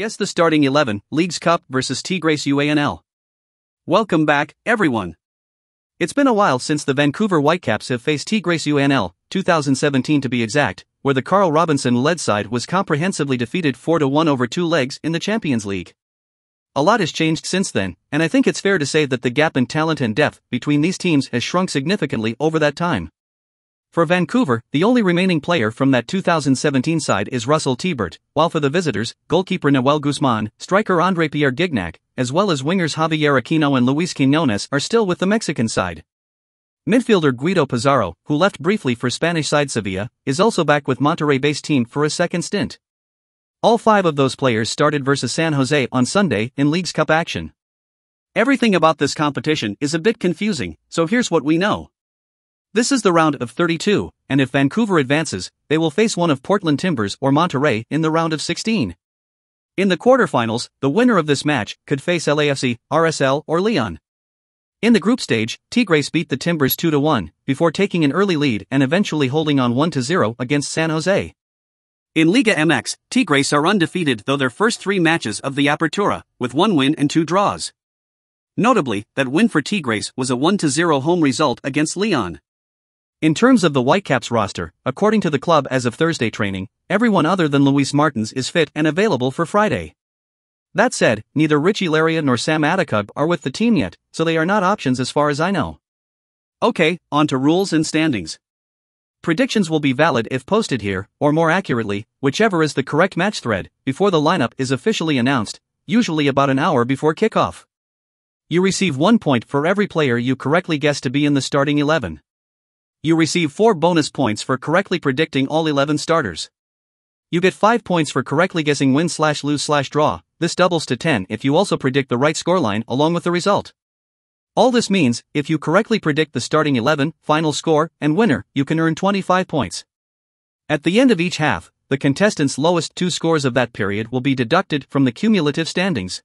Guess the starting 11, Leagues Cup vs Tigres UANL. Welcome back, everyone. It's been a while since the Vancouver Whitecaps have faced Tigres UANL, 2017 to be exact, where the Carl Robinson-led side was comprehensively defeated 4-1 over two legs in the Champions League. A lot has changed since then, and I think it's fair to say that the gap in talent and depth between these teams has shrunk significantly over that time. For Vancouver, the only remaining player from that 2017 side is Russell Teibert, while for the visitors, goalkeeper Nahuel Guzmán, striker André-Pierre Gignac, as well as wingers Javier Aquino and Luis Quinones are still with the Mexican side. Midfielder Guido Pizarro, who left briefly for Spanish side Sevilla, is also back with Monterrey-based team for a second stint. All five of those players started versus San Jose on Sunday in Leagues Cup action. Everything about this competition is a bit confusing, so here's what we know. This is the round of 32, and if Vancouver advances, they will face one of Portland Timbers or Monterrey in the round of 16. In the quarterfinals, the winner of this match could face LAFC, RSL, or Leon. In the group stage, Tigres beat the Timbers 2-1, before taking an early lead and eventually holding on 1-0 against San Jose. In Liga MX, Tigres are undefeated though their first three matches of the Apertura, with one win and two draws. Notably, that win for Tigres was a 1-0 home result against Leon. In terms of the Whitecaps roster, according to the club as of Thursday training, everyone other than Luis Martins is fit and available for Friday. That said, neither Richie Laryea nor Sam Attakub are with the team yet, so they are not options as far as I know. Okay, on to rules and standings. Predictions will be valid if posted here, or more accurately, whichever is the correct match thread, before the lineup is officially announced, usually about an hour before kickoff. You receive 1 point for every player you correctly guess to be in the starting 11. You receive 4 bonus points for correctly predicting all 11 starters. You get 5 points for correctly guessing win/lose/draw, this doubles to 10 if you also predict the right scoreline along with the result. All this means, if you correctly predict the starting 11, final score, and winner, you can earn 25 points. At the end of each half, the contestants' lowest 2 scores of that period will be deducted from the cumulative standings.